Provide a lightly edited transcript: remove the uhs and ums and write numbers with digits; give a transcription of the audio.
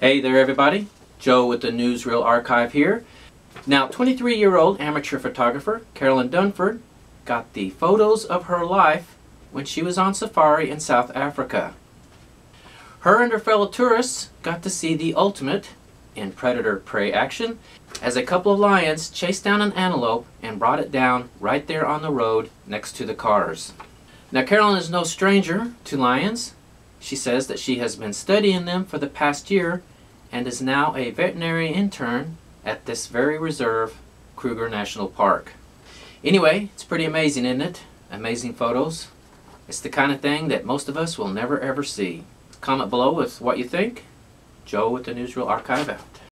Hey there everybody, Joe with the Newsreel Archive here. Now 23-year-old amateur photographer Carolyn Dunford got the photos of her life when she was on safari in South Africa. Her and her fellow tourists got to see the ultimate in predator-prey action as a couple of lions chased down an antelope and brought it down right there on the road next to the cars. Now Carolyn is no stranger to lions. She says that she has been studying them for the past year and is now a veterinary intern at this very reserve, Kruger National Park. Anyway, it's pretty amazing, isn't it? Amazing photos. It's the kind of thing that most of us will never ever see. Comment below with what you think. Joe with the Newsreel Archive out.